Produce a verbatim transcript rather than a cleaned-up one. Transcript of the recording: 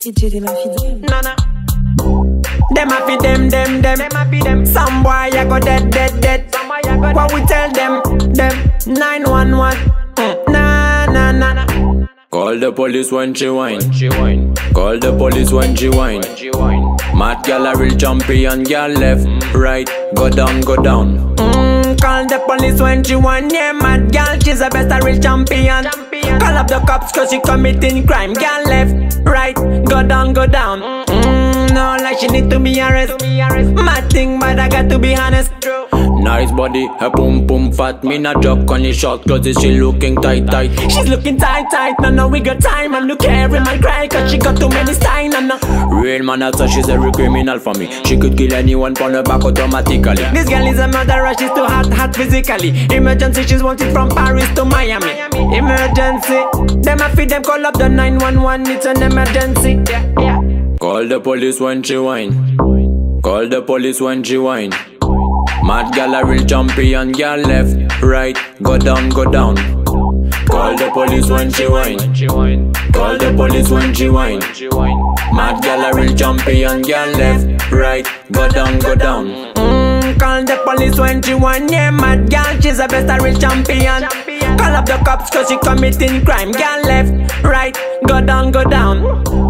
D J de ma fidèle. Nana. Dem a fi dem dem dem. Dem a fi dem. Some boy ya go dead dead dead. Some boy ya go. What we tell them them? Nine one one. Na na na. Call the police when she whine. Call the police when she whine. Mad gal a real champion, gal left right go down go down. Mm, call the police when she whine. Yeah, mad gal she's the best a real champion. champion. Call up the cops 'cause she committing crime. Gal left right go down go down. Mm, no like she need to be arrested. Mad thing but I got to be honest. Nice body, her boom boom fat. Me not joke on the short clothes, she looking tight tight. She's looking tight tight, no no we got time. And look every man cry 'cause she got too many signs. And no real man also, she's every criminal for me. She could kill anyone from her back automatically. This girl is a murderer, she's too hot hot physically. Emergency, she's wanted from Paris to Miami. Emergency, them a feed them call up the nine one one. It's an emergency. Yeah, yeah. Call the police when she whine. Call the police when she whine. Mad gal a real champion, gal left, right, go down, go down. Call the police when she whine. Call the police when she whine. Mad gal a real champion, gal left, right, go down, go down. Mm, call the police when she whine, yeah, mad gal, she's the best a real champion. Call up the cops 'cause she committing crime, gal left, right, go down, go down.